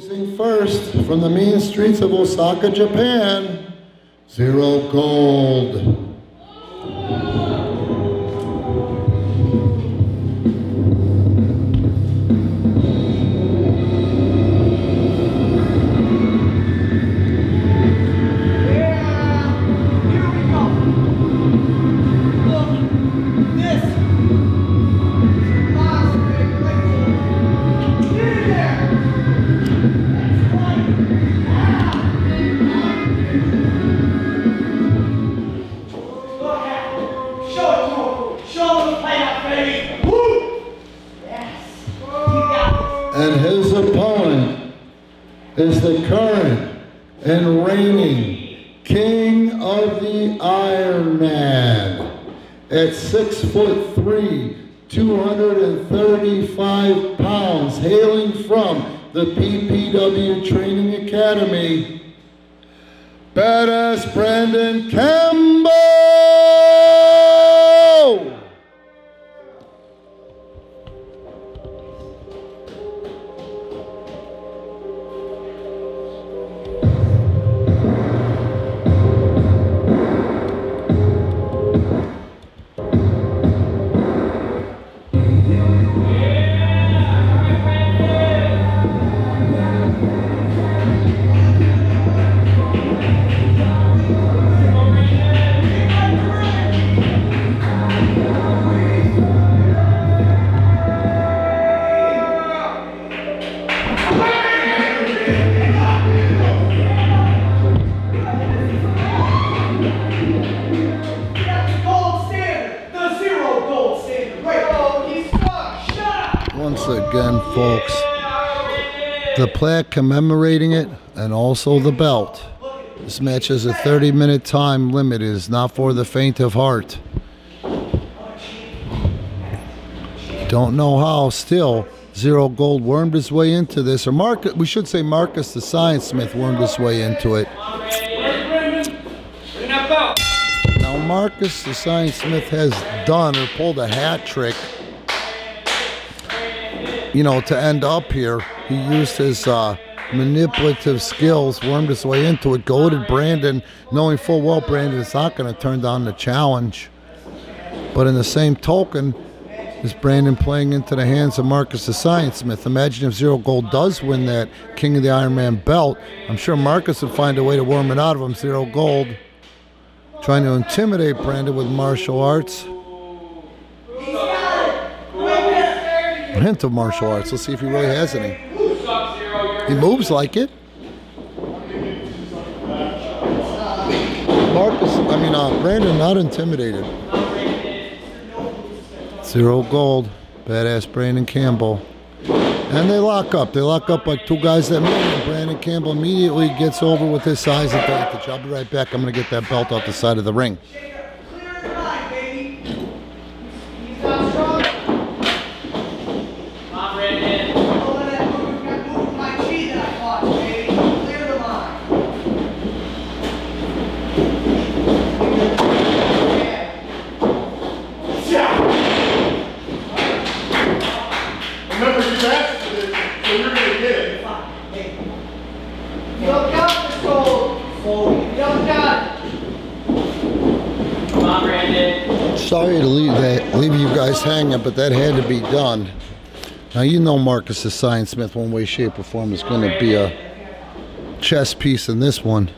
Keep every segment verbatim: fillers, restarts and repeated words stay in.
Introducing first from the mean streets of Osaka, Japan, Zero Gold. Is the current and reigning King of the Iron Man at six foot three, two hundred thirty-five pounds, hailing from the P P W Training Academy, Badass Branden Campbell! Again, folks, the plaque commemorating it and also the belt. This match has a thirty minute time limit. It is not for the faint of heart. Don't know how still Zero Gold wormed his way into this, or Marcus, we should say Marcus the Science Smith wormed his way into it. Now Marcus the Science Smith has done or pulled a hat trick. You know, to end up here, he used his uh, manipulative skills, wormed his way into it, goaded Branden, knowing full well Branden is not going to turn down the challenge. But in the same token, is Branden playing into the hands of Marcus the Science Smith? Imagine if Zero Gold does win that King of the Iron Man belt. I'm sure Marcus would find a way to worm it out of him, Zero Gold. Trying to intimidate Branden with martial arts. Hint of martial arts. Let's see if he really has any. He moves like it. Marcus, I mean, uh, Branden not intimidated. Zero Gold, Badass Branden Campbell. And they lock up. They lock up like two guys that move. And Branden Campbell immediately gets over with his size advantage. I'll be right back. I'm going to get that belt off the side of the ring. Sorry to leave that, leave you guys hanging, but that had to be done. Now you know Marcus the Science Smith, one way, shape, or form, is going to be a chess piece in this one.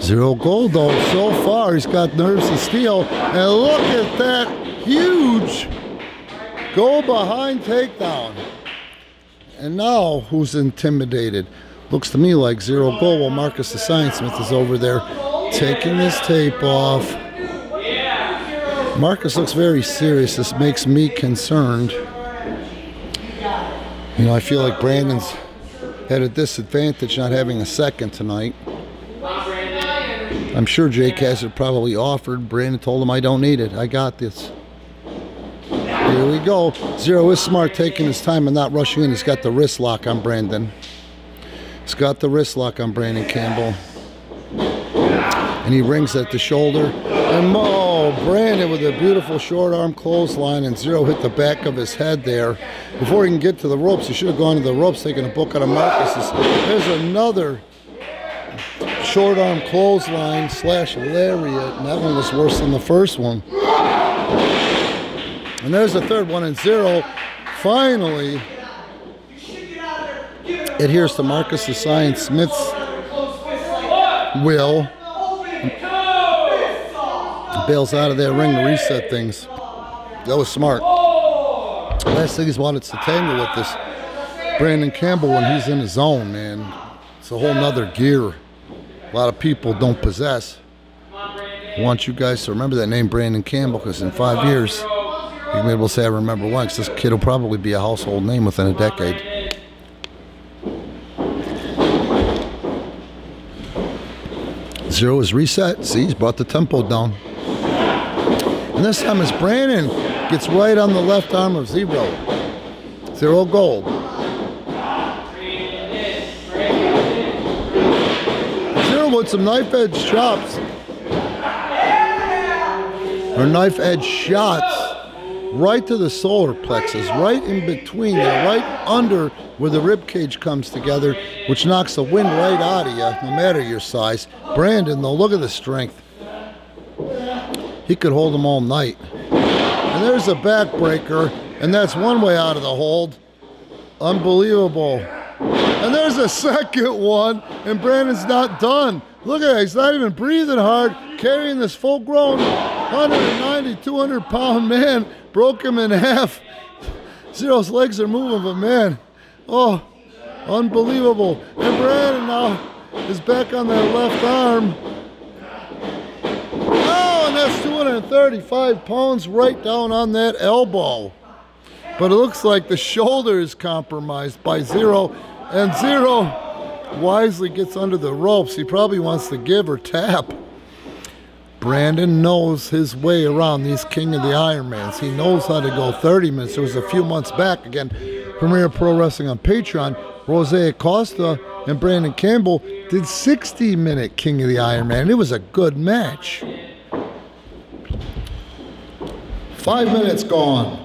Zero Gold, though, so far he's got nerves to steal, and look at that huge go behind takedown. And now who's intimidated? Looks to me like Zero Gold, while Marcus the Science Smith is over there taking his tape off. Marcus looks very serious. This makes me concerned. You know, I feel like Branden's at a disadvantage not having a second tonight. I'm sure Jake Hazard probably offered. Branden told him, I don't need it. I got this. Here we go. Zero is smart, taking his time and not rushing in. He's got the wrist lock on Branden. He's got the wrist lock on Branden Campbell. And he rings at the shoulder. And oh! So Branden with a beautiful short arm clothesline, and Zero hit the back of his head there. Before he can get to the ropes, he should have gone to the ropes, taking a book out of Marcus's. There's another short arm clothesline slash lariat, and that one was worse than the first one. And there's the third one, and Zero finally adheres to Marcus the Science Smith's will. Bails out of that ring to reset things. That was smart. Last thing he's wanted to tangle with this Branden Campbell when he's in his zone, man. It's a whole nother gear a lot of people don't possess. I want you guys to remember that name, Branden Campbell, because in five years, you'll be able to say, I remember one, because this kid will probably be a household name within a decade. Zero is reset. See, he's brought the tempo down. And this time it's Branden gets right on the left arm of Zero. Zero Gold. Zero with some knife edge chops. Or knife edge shots right to the solar plexus, right in between there, right under where the rib cage comes together, which knocks the wind right out of you, no matter your size. Branden, though, look at the strength. He could hold them all night. And there's a backbreaker, and that's one way out of the hold. Unbelievable. And there's a second one, and Branden's not done. Look at that, he's not even breathing hard, carrying this full-grown one ninety, two hundred pound man. Broke him in half. Zero's legs are moving, but man, oh, unbelievable. And Branden now is back on that left arm. Oh, and that's two hundred thirty-five pounds right down on that elbow. But it looks like the shoulder is compromised by Zero, and Zero wisely gets under the ropes. He probably wants to give or tap. Branden knows his way around these King of the Iron Mans. He knows how to go thirty minutes. It was a few months back, again, Premier Pro Wrestling on Patreon, Rose Acosta and Branden Campbell did sixty minute King of the Iron Man. It was a good match. Five minutes gone.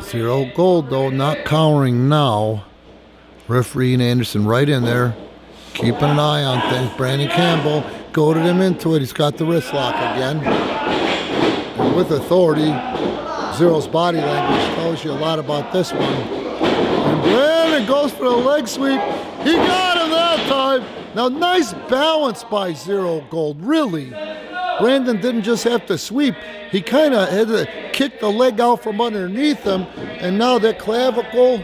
Zero Gold, though, not cowering now. Referee Ian Anderson right in there, keeping an eye on things. Branden Campbell goaded him into it. He's got the wrist lock again. And with authority, Zero's body language tells you a lot about this one. And Branden goes for the leg sweep. He got him that time. Now, nice balance by Zero Gold, really. Branden didn't just have to sweep. He kind of had to kick the leg out from underneath him, and now that clavicle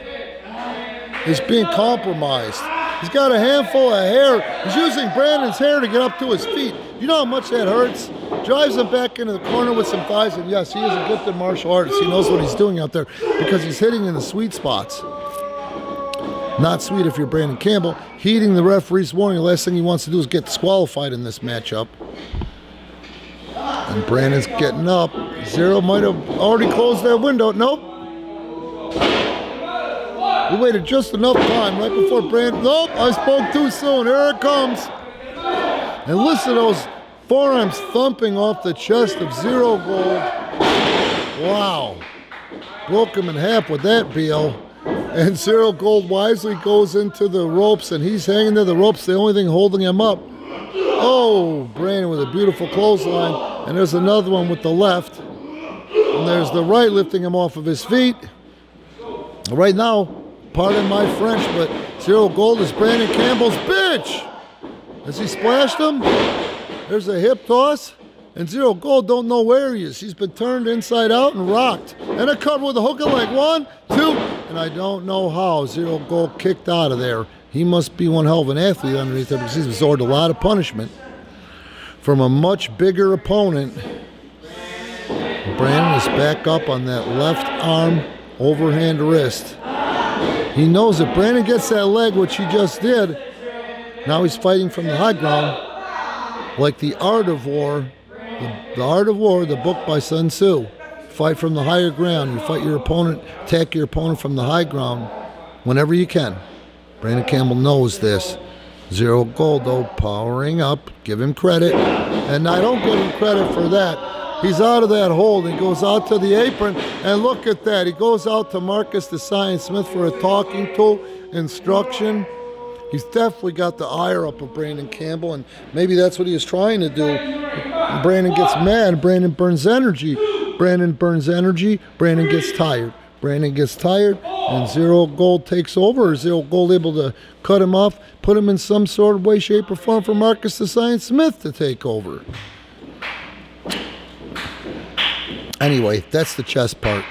is being compromised. He's got a handful of hair. He's using Branden's hair to get up to his feet. You know how much that hurts? Drives him back into the corner with some thighs, and yes, he is a gifted martial artist. He knows what he's doing out there because he's hitting in the sweet spots. Not sweet if you're Branden Campbell. Heeding the referee's warning, the last thing he wants to do is get disqualified in this matchup. And Branden's getting up. Zero might have already closed that window. Nope. We waited just enough time right before Branden. Nope, I spoke too soon. Here it comes. And listen to those forearms thumping off the chest of Zero Gold. Wow. Broke him in half with that B O. And Zero Gold wisely goes into the ropes, and he's hanging to the ropes, the only thing holding him up. Oh, Branden with a beautiful clothesline. And there's another one with the left. And there's the right lifting him off of his feet. Right now, pardon my French, but Zero Gold is Branden Campbell's bitch. Has he splashed him? There's a hip toss, and Zero Gold don't know where he is. He's been turned inside out and rocked. And a cover with a hook and leg. One, two, and I don't know how Zero Gold kicked out of there. He must be one hell of an athlete underneath there because he's absorbed a lot of punishment from a much bigger opponent. Branden is back up on that left arm overhand wrist. He knows if Branden gets that leg, which he just did, now he's fighting from the high ground, like the Art of War, the, the Art of War, the book by Sun Tzu. Fight from the higher ground. You fight your opponent, attack your opponent from the high ground whenever you can. Branden Campbell knows this. Zero Gold, though, powering up. Give him credit. And I don't give him credit for that. He's out of that hold. He goes out to the apron, and look at that. He goes out to Marcus the Science Smith for a talking to, instruction. He's definitely got the ire up of Branden Campbell, and maybe that's what he was trying to do. Branden gets mad. Branden burns energy. Branden burns energy. Branden gets tired. Branden gets tired, and Zero Gold takes over. Zero Gold able to cut him off, put him in some sort of way, shape, or form for Marcus the Science Smith to take over. Anyway, that's the chest part.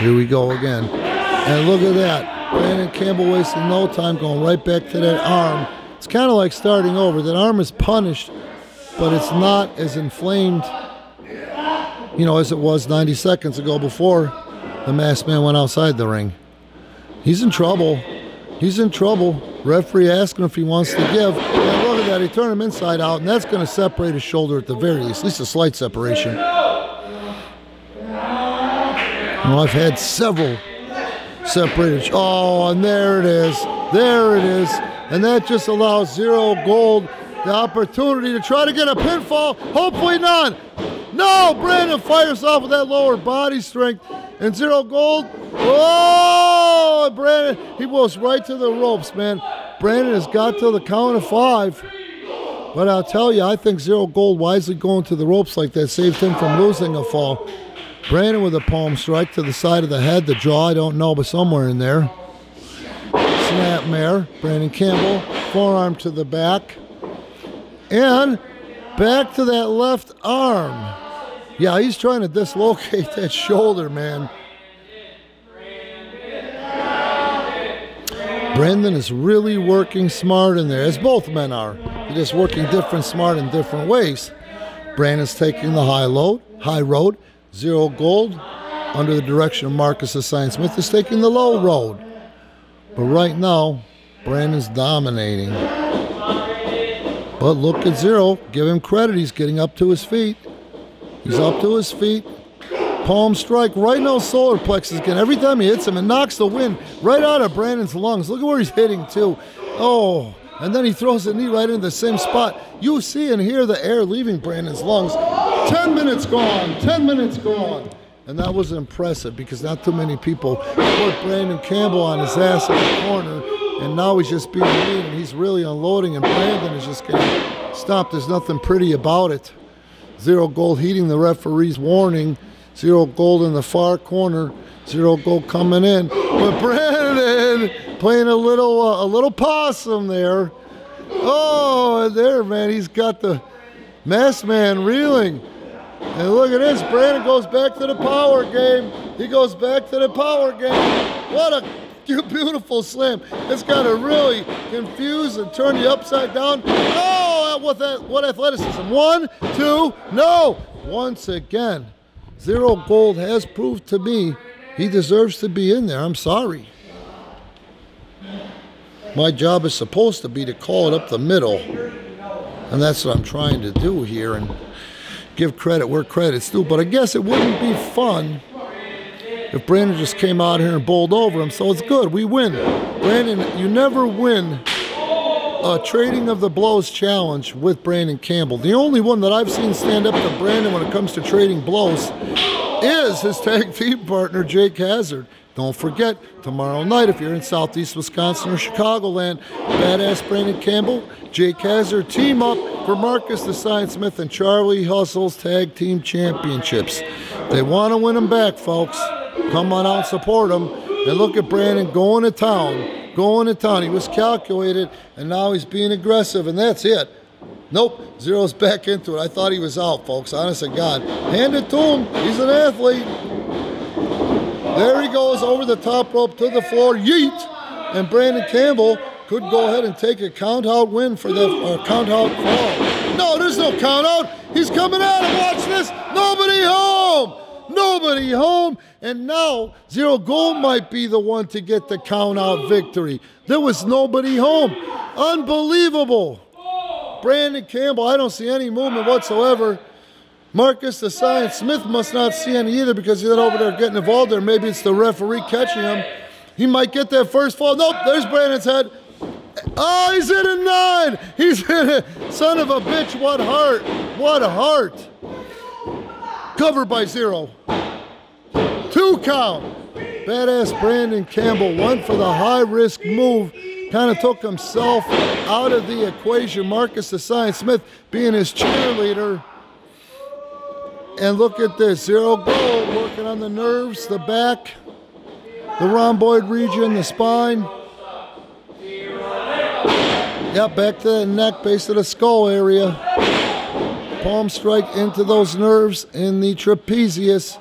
Here we go again. And look at that. Branden Campbell wasting no time, going right back to that arm. It's kind of like starting over. That arm is punished, but it's not as inflamed, you know, as it was ninety seconds ago before the masked man went outside the ring. He's in trouble. He's in trouble. Referee asking if he wants to give. And look at that. He turned him inside out, and that's going to separate his shoulder at the very least. At least a slight separation. Well, I've had several separated. Oh, and there it is. There it is. And that just allows Zero Gold the opportunity to try to get a pinfall. Hopefully not. No, Branden fires off with that lower body strength. And Zero Gold, oh, Branden, he goes right to the ropes, man. Branden has got to the count of five. But I'll tell you, I think Zero Gold wisely going to the ropes like that saved him from losing a fall. Branden with a palm strike to the side of the head, the jaw, I don't know, but somewhere in there. Snapmare, Branden Campbell, forearm to the back. And back to that left arm. Yeah, he's trying to dislocate that shoulder, man. Branden is really working smart in there, as both men are. They're just working different smart in different ways. Branden's taking the high load, high road. Zero Gold, under the direction of Marcus the Science Smith, is taking the low road. But right now, Branden's dominating. But look at Zero. Give him credit. He's getting up to his feet. He's up to his feet. Palm strike right in those solar plexus again. Every time he hits him, it knocks the wind right out of Branden's lungs. Look at where he's hitting, too. Oh, and then he throws the knee right into the same spot. You see and hear the air leaving Branden's lungs. Ten minutes gone. Ten minutes gone. And that was impressive because not too many people put Branden Campbell on his ass in the corner, and now he's just being mean, and he's really unloading, and Branden is just getting stopped. There's nothing pretty about it. Zero Gold heeding the referee's warning. Zero Gold in the far corner. Zero Gold coming in. But Branden playing a little uh, a little possum there. Oh, there, man. He's got the masked man reeling. And look at this. Branden goes back to the power game. He goes back to the power game. What a beautiful slam. It's got to really confuse and turn you upside down. Oh! With that, what athleticism. One, two, no. Once again, Zero Gold has proved to me he deserves to be in there. I'm sorry. My job is supposed to be to call it up the middle. And that's what I'm trying to do here and give credit where credit's due. But I guess it wouldn't be fun if Branden just came out here and bowled over him. So it's good. We win. Branden, you never win Uh, trading of the blows challenge with Branden Campbell. The only one that I've seen stand up to Branden when it comes to trading blows is his tag team partner, Jake Hazard. Don't forget, tomorrow night, if you're in southeast Wisconsin or Chicagoland, Badass Branden Campbell, Jake Hazard team up for Marcus the Science Smith and Charlie Hustle's tag team championships. They want to win them back, folks. Come on out, support them. And look at Branden going to town. Going to town. He was calculated, and now he's being aggressive, and that's it. Nope, Zero's back into it. I thought he was out, folks. Honest to God. Hand it to him. He's an athlete. There he goes over the top rope to the floor. Yeet! And Branden Campbell could go ahead and take a count-out win for the uh, count-out fall. No, there's no count-out. He's coming out and watch this. Nobody home. Nobody home, and now Zero Gold might be the one to get the count-out victory. There was nobody home. Unbelievable. Branden Campbell, I don't see any movement whatsoever. Marcus the Science Smith must not see any either because he's not over there getting involved there. Maybe it's the referee catching him. He might get that first fall. Nope, there's Branden's head. Oh, he's hit a nine. He's hit a son of a bitch. What heart. What a heart. Covered by Zero. Two count. Badass Branden Campbell went for the high-risk move. Kind of took himself out of the equation. Marcus the Science Smith being his cheerleader. And look at this. Zero Gold working on the nerves, the back, the rhomboid region, the spine. Yeah, back to the neck, base to the skull area. Palm strike into those nerves in the trapezius.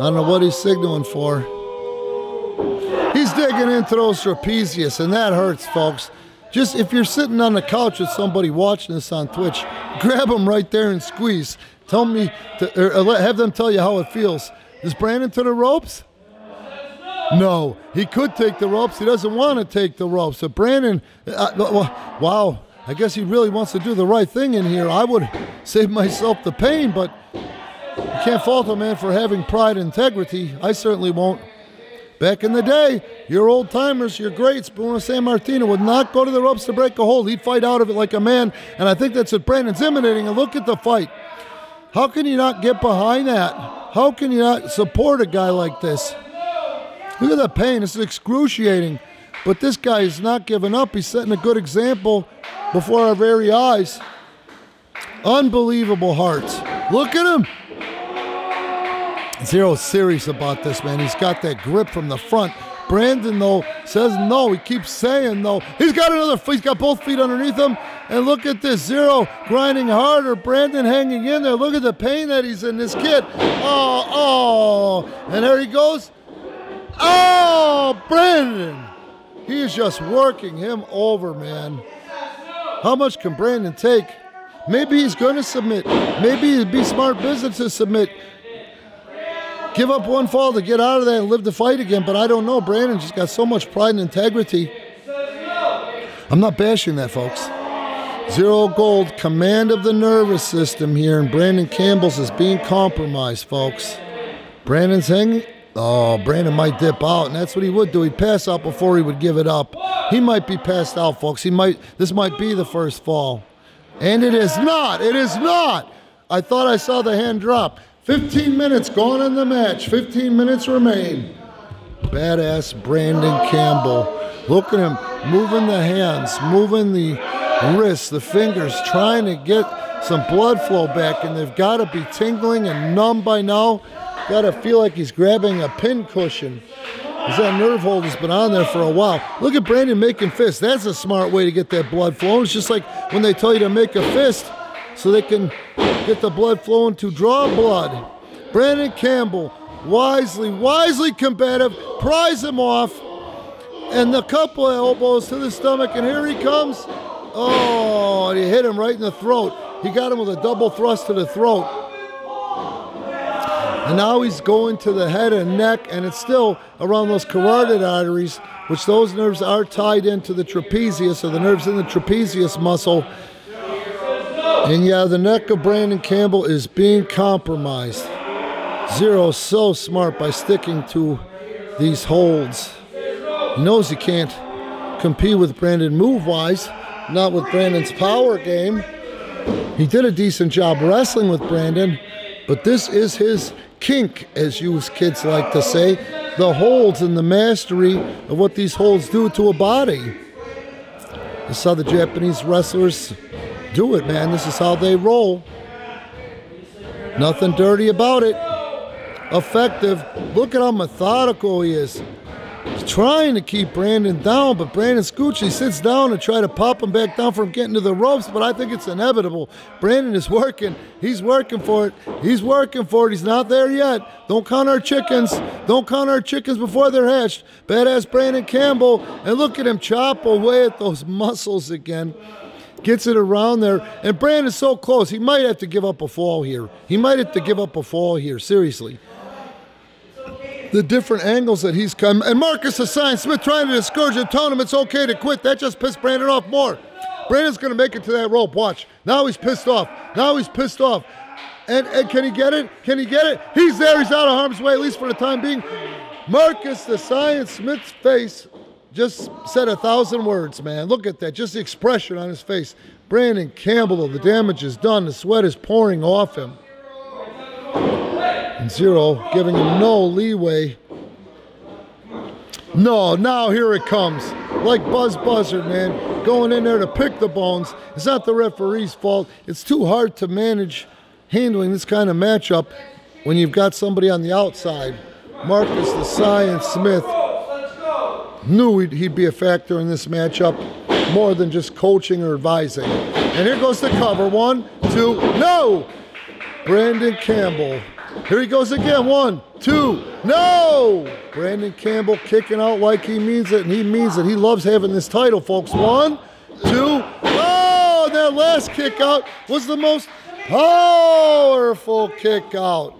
I don't know what he's signaling for. He's digging into those trapezius, and that hurts, folks. Just if you're sitting on the couch with somebody watching this on Twitch, grab them right there and squeeze. Tell me, to, or have them tell you how it feels. Is Branden to the ropes? No, he could take the ropes. He doesn't want to take the ropes. So Branden, uh, well, wow, I guess he really wants to do the right thing in here. I would save myself the pain, but you can't fault a man for having pride and integrity. I certainly won't. Back in the day, your old timers, your greats, Bruno Sammartino would not go to the ropes to break a hold. He'd fight out of it like a man, and I think that's what Branden's emanating. And look at the fight. How can you not get behind that? How can you not support a guy like this? Look at the pain. This is excruciating. But this guy is not giving up. He's setting a good example before our very eyes. Unbelievable hearts. Look at him. Zero's serious about this, man. He's got that grip from the front. Branden, though, says no. He keeps saying no. He's got another foot. He's got both feet underneath him. And look at this. Zero grinding harder. Branden hanging in there. Look at the pain that he's in, this kid. Oh, oh. And there he goes. Oh, Branden. He is just working him over, man. How much can Branden take? Maybe he's going to submit. Maybe it'd be smart business to submit. Give up one fall to get out of that and live the fight again, but I don't know. Branden just got so much pride and integrity. I'm not bashing that, folks. Zero Gold, command of the nervous system here, and Branden Campbell's is being compromised, folks. Branden's hanging. Oh, Branden might dip out, and that's what he would do. He'd pass out before he would give it up. He might be passed out, folks. He might. This might be the first fall. And it is not. It is not. I thought I saw the hand drop. fifteen minutes gone in the match. fifteen minutes remain. Badass Branden Campbell. Look at him moving the hands, moving the wrists, the fingers, trying to get some blood flow back, and they've got to be tingling and numb by now. Got to feel like he's grabbing a pin cushion. That nerve hold has been on there for a while. Look at Branden making fists. That's a smart way to get that blood flowing. It's just like when they tell you to make a fist so they can get the blood flowing to draw blood. Branden Campbell, wisely, wisely combative, pries him off, and a couple of elbows to the stomach, and here he comes. Oh, and he hit him right in the throat. He got him with a double thrust to the throat. And now he's going to the head and neck, and it's still around those carotid arteries, which those nerves are tied into the trapezius, or the nerves in the trapezius muscle. And yeah, the neck of Branden Campbell is being compromised. Zero's so smart by sticking to these holds. He knows he can't compete with Branden move-wise, not with Branden's power game. He did a decent job wrestling with Branden, but this is his kink, as you kids like to say, the holds and the mastery of what these holds do to a body. This is how the Japanese wrestlers do it, man. This is how they roll. Nothing dirty about it. Effective. Look at how methodical he is. He's trying to keep Branden down, but Branden Scucci sits down and try to pop him back down from getting to the ropes, but I think it's inevitable. Branden is working. He's working for it. He's working for it. He's not there yet. Don't count our chickens. Don't count our chickens before they're hatched. Badass Branden Campbell. And look at him chop away at those muscles again. Gets it around there. And Branden is so close. He might have to give up a fall here. He might have to give up a fall here. Seriously. The different angles that he's come, and Marcus the Science Smith trying to discourage him, telling him it's okay to quit. That just pissed Branden off more. Branden's going to make it to that rope. Watch. Now he's pissed off. Now he's pissed off. And, and can he get it? Can he get it? He's there. He's out of harm's way, at least for the time being. Marcus the Science Smith's face just said a thousand words, man. Look at that. Just the expression on his face. Branden Campbell, though, the damage is done. The sweat is pouring off him. and Zero giving him no leeway. No, now here it comes. Like Buzz Buzzard, man, going in there to pick the bones. It's not the referee's fault. It's too hard to manage handling this kind of matchup when you've got somebody on the outside. Marcus the Science Smith knew he'd, he'd be a factor in this matchup more than just coaching or advising. And here goes the cover. One, two, no! Branden Campbell. Here he goes again. One, two, no! Branden Campbell kicking out like he means it, and he means it. He loves having this title, folks. One, two, oh! That last kick out was the most powerful kick out.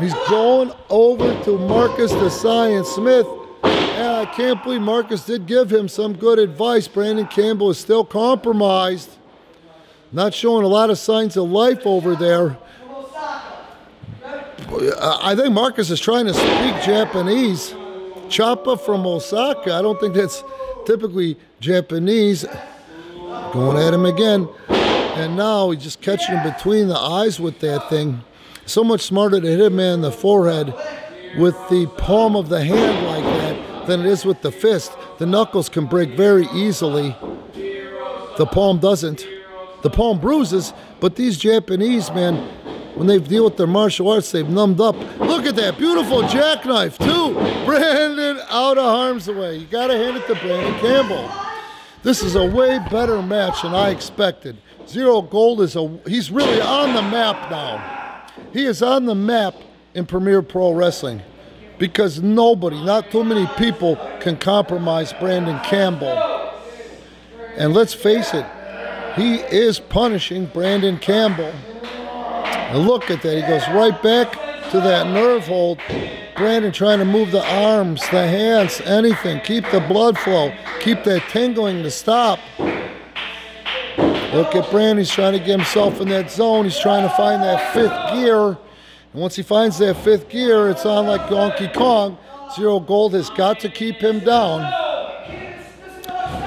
He's going over to Marcus the Science Smith. And I can't believe Marcus did give him some good advice. Branden Campbell is still compromised. Not showing a lot of signs of life over there. I think Marcus is trying to speak Japanese. Choppa from Osaka. I don't think that's typically Japanese. Going at him again. And now he's just catching him between the eyes with that thing. So much smarter to hit a man in the forehead with the palm of the hand like that than it is with the fist. The knuckles can break very easily. The palm doesn't. The palm bruises, but these Japanese men, when they deal with their martial arts, they've numbed up. Look at that beautiful jackknife, too. Branden out of harm's way. You gotta hand it to Branden Campbell. This is a way better match than I expected. Zero Gold is a, he's really on the map now. He is on the map in Premier Pro Wrestling because nobody, not too many people, can compromise Branden Campbell. And let's face it, he is punishing Branden Campbell. And look at that. He goes right back to that nerve hold. Branden trying to move the arms, the hands, anything. Keep the blood flow. Keep that tingling to stop. Look at Branden, he's trying to get himself in that zone. He's trying to find that fifth gear. And once he finds that fifth gear, it's on like Donkey Kong. Zero Gold has got to keep him down.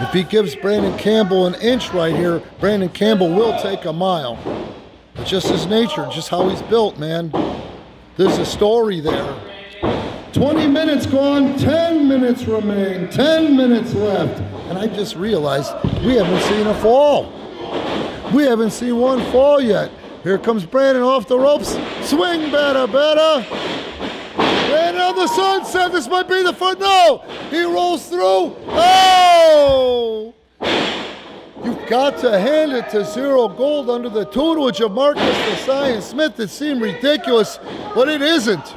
If he gives Branden Campbell an inch right here, Branden Campbell will take a mile. It's just his nature, just how he's built, man. There's a story there. twenty minutes gone, ten minutes remain, ten minutes left. And I just realized we haven't seen a fall. We haven't seen one fall yet. Here comes Branden off the ropes. Swing, better, better. Branden on the sunset. This might be the foot. No! He rolls through. Oh! You've got to hand it to Zero Gold under the tutelage of Marcus the Science Smith. It seemed ridiculous, but it isn't.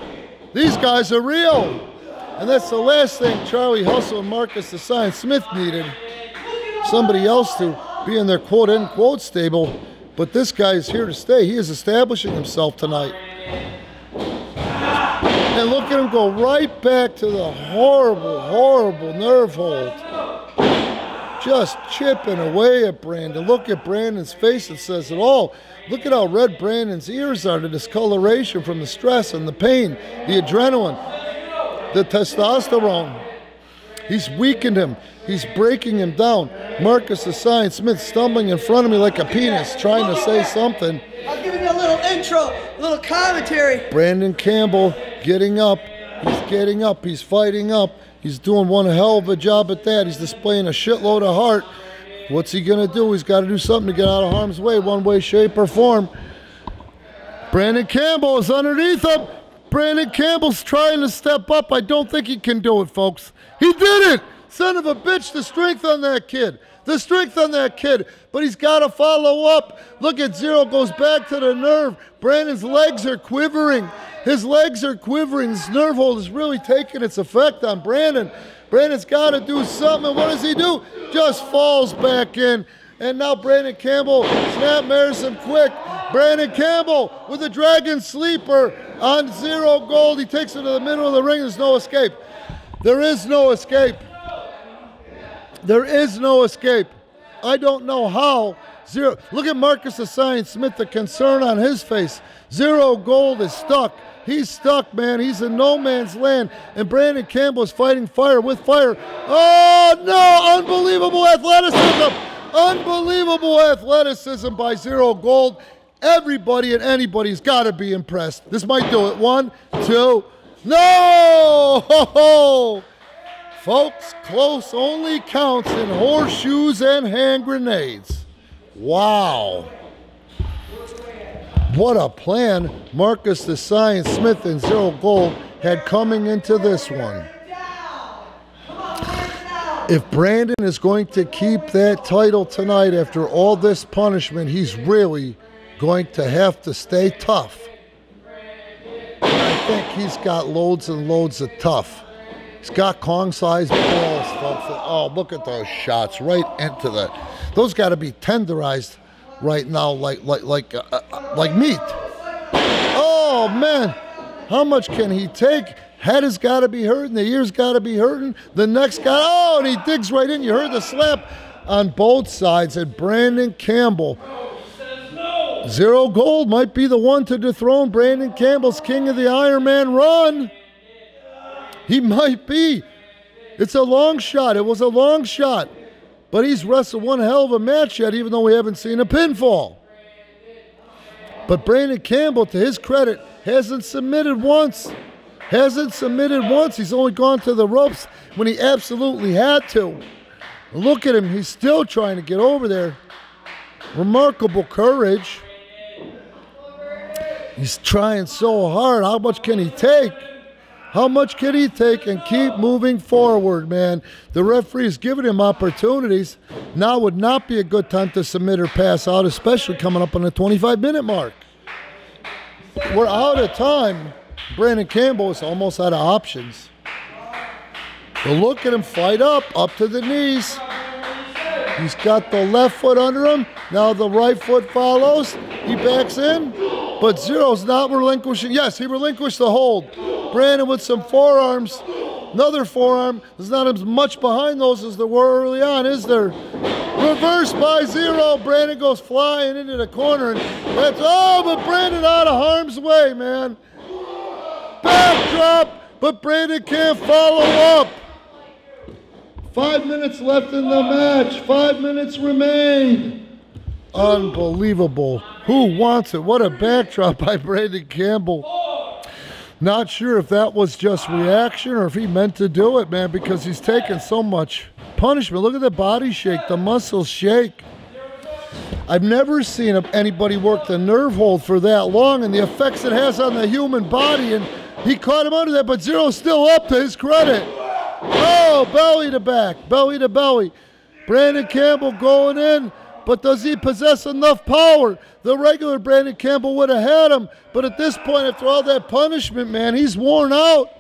These guys are real. And that's the last thing Charlie Hustle and Marcus the Science Smith needed. Somebody else to be in their quote-unquote stable, but this guy is here to stay. He is establishing himself tonight. And look at him go right back to the horrible, horrible nerve hold. Just chipping away at Branden. Look at Branden's face, it says it all. Look at how red Branden's ears are, the discoloration from the stress and the pain, the adrenaline, the testosterone. He's weakened him. He's breaking him down. Marcus the Science Smith stumbling in front of me like a penis, trying to say something. I'll give you a little intro, a little commentary. Branden Campbell getting up. He's getting up. He's fighting up. He's doing one hell of a job at that. He's displaying a shitload of heart. What's he going to do? He's got to do something to get out of harm's way, one way, shape, or form. Branden Campbell is underneath him. Branden Campbell's trying to step up. I don't think he can do it, folks. He did it! Son of a bitch, the strength on that kid. The strength on that kid. But he's got to follow up. Look at Zero goes back to the nerve. Branden's legs are quivering. His legs are quivering. This nerve hold is really taking its effect on Branden. Branden's got to do something. And what does he do? Just falls back in. And now Branden Campbell snapmares him quick. Branden Campbell with a dragon sleeper on Zero Gold. He takes him to the middle of the ring. There's no escape. There is no escape. There is no escape. I don't know how. Zero. Look at Marcus the Science Smith, the concern on his face. Zero Gold is stuck. He's stuck, man. He's in no man's land. And Branden Campbell is fighting fire with fire. Oh, no! Unbelievable athleticism. Unbelievable athleticism by Zero Gold. Everybody and anybody's got to be impressed. This might do it. One, two, no! Ho, ho! Folks, close only counts in horseshoes and hand grenades. Wow. What a plan Marcus the Science Smith and Zero Gold had coming into this one. If Branden is going to keep that title tonight after all this punishment, he's really going to have to stay tough. I think he's got loads and loads of tough. He's got Kong-sized balls, folks. Oh, look at those shots right into that. Those got to be tenderized right now, like like like uh, uh, like meat. Oh man, how much can he take? Head has got to be hurting. The ear's got to be hurting. The neck's got. Oh, and he digs right in. You heard the slap on both sides. And Branden Campbell. Zero Gold might be the one to dethrone Branden Campbell's King of the Iron Man run. He might be. It's a long shot. It was a long shot. But he's wrestled one hell of a match yet, even though we haven't seen a pinfall. But Branden Campbell, to his credit, hasn't submitted once. Hasn't submitted once. He's only gone to the ropes when he absolutely had to. Look at him. He's still trying to get over there. Remarkable courage. He's trying so hard. How much can he take? How much can he take and keep moving forward, man? The referee is giving him opportunities. Now would not be a good time to submit or pass out, especially coming up on the twenty-five minute mark. We're out of time. Branden Campbell is almost out of options. But look at him fight up, up to the knees. He's got the left foot under him. Now the right foot follows. He backs in, but Zero's not relinquishing. Yes, he relinquished the hold. Branden with some forearms, another forearm. There's not as much behind those as there were early on, is there? Reverse by Zero. Branden goes flying into the corner. And that's, oh, but Branden out of harm's way, man. Backdrop, but Branden can't follow up. Five minutes left in the match. Five minutes remain. Unbelievable. Who wants it? What a backdrop by Branden Campbell. Not sure if that was just reaction or if he meant to do it, man, because he's taken so much punishment. Look at the body shake, the muscles shake. I've never seen anybody work the nerve hold for that long and the effects it has on the human body, and he caught him under that, but Zero's still up to his credit. Oh, belly to back, belly to belly. Branden Campbell going in. But does he possess enough power? The regular Branden Campbell would have had him. But at this point, after all that punishment, man, he's worn out.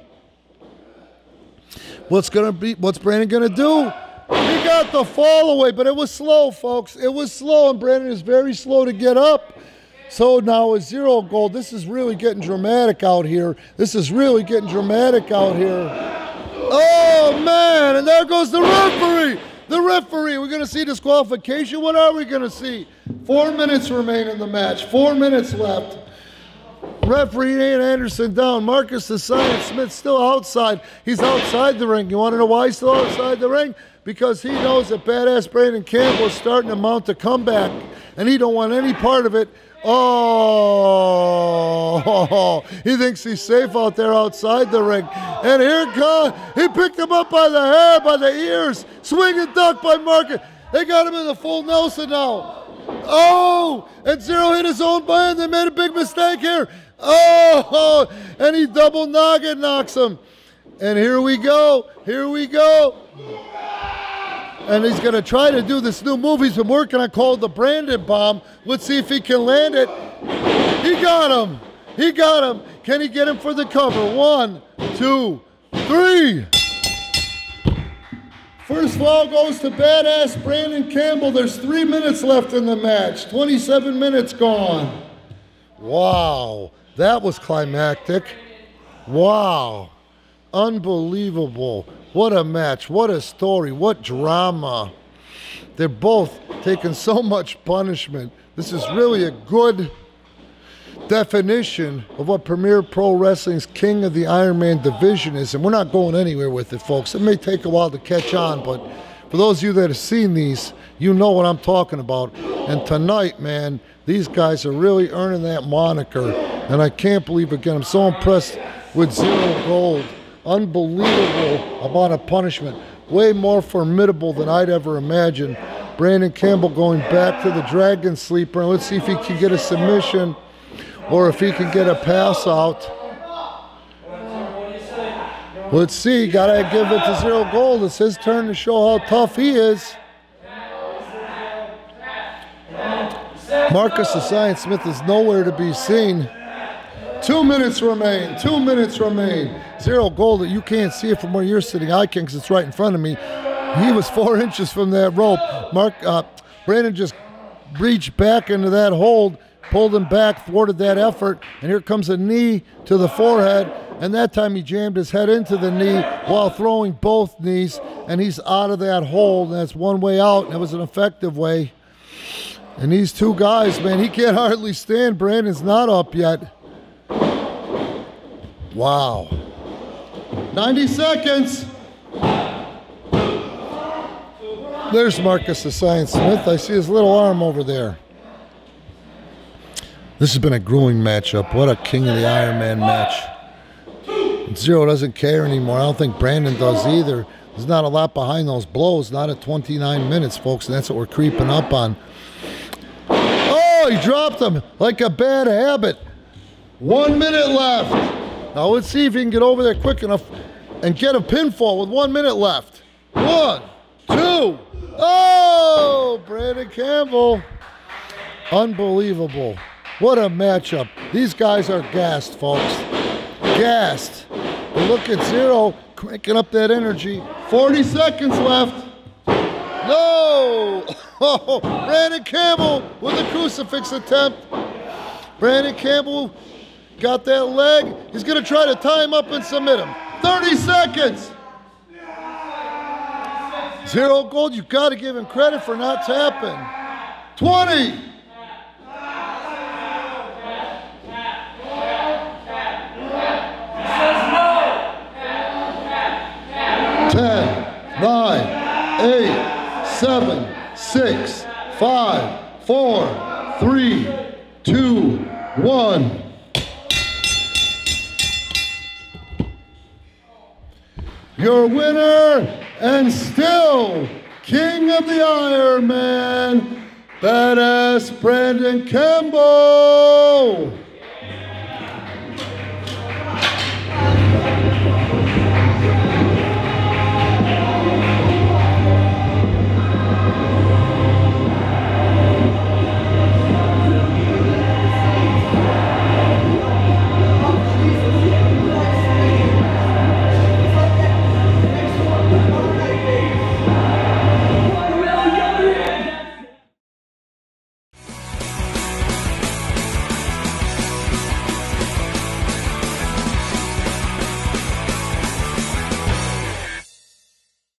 What's gonna be? What's Branden gonna do? He got the fall away, but it was slow, folks. It was slow, and Branden is very slow to get up. So now is Zero Gold. This is really getting dramatic out here. This is really getting dramatic out here. Oh man! And there goes the referee. The referee, we're going to see disqualification. What are we going to see? Four minutes remain in the match. Four minutes left. Referee Ian Anderson down. Marcus the Science Smith still outside. He's outside the ring. You want to know why he's still outside the ring? Because he knows that Badass Branden Campbell is starting to mount a comeback, and he don't want any part of it. Oh, he thinks he's safe out there outside the ring. And here comes, he picked him up by the hair, by the ears. Swing and duck by Marcus. They got him in the full Nelson now. Oh, and Zero hit his own button. They made a big mistake here. Oh, and he double noggin knocks him. And here we go, here we go. And he's going to try to do this new move he's been working on called the Branden Bomb. Let's see if he can land it. He got him. He got him. Can he get him for the cover? One, two, three. First fall goes to Badass Branden Campbell. There's three minutes left in the match. twenty-seven minutes gone. Wow. That was climactic. Wow. Unbelievable. What a match, what a story, what drama. They're both taking so much punishment. This is really a good definition of what Premier Pro Wrestling's King of the Iron Man division is, and we're not going anywhere with it, folks. It may take a while to catch on, but for those of you that have seen these, you know what I'm talking about. And tonight, man, these guys are really earning that moniker. And I can't believe, again, I'm so impressed with Zero Gold. Unbelievable amount of punishment. Way more formidable than I'd ever imagined. Branden Campbell going back to the Dragon Sleeper. And let's see if he can get a submission or if he can get a pass out. Let's see. Gotta give it to Zero Gold. It's his turn to show how tough he is. Marcus the Science Smith is nowhere to be seen. Two minutes remain. Two minutes remain. Zero Gold, that you can't see it from where you're sitting. I can, because it's right in front of me. He was four inches from that rope. Mark uh, Branden just reached back into that hold, pulled him back, thwarted that effort, and here comes a knee to the forehead. And that time he jammed his head into the knee while throwing both knees, and he's out of that hold. And that's one way out, and it was an effective way. And these two guys, man, he can't hardly stand. Branden's not up yet. Wow. ninety seconds. There's Marcus the Science Smith. I see his little arm over there. This has been a grueling matchup. What a King of the Iron Man match. Zero doesn't care anymore. I don't think Branden does either. There's not a lot behind those blows. Not at twenty-nine minutes, folks, and that's what we're creeping up on. Oh, he dropped him like a bad habit. One minute left. Now let's see if he can get over there quick enough and get a pinfall with one minute left. One, two. Oh, Branden Campbell. Unbelievable. What a matchup. These guys are gassed, folks. Gassed. But look at Zero cranking up that energy. forty seconds left. No! Oh, Branden Campbell with a crucifix attempt. Branden Campbell got that leg. He's going to try to tie him up and submit him. thirty seconds. Zero Gold, you've got to give him credit for not tapping. twenty. ten, nine, eight, seven, six, five, four, three, two, one. Your winner and still King of the Iron Man, Badass Branden Campbell.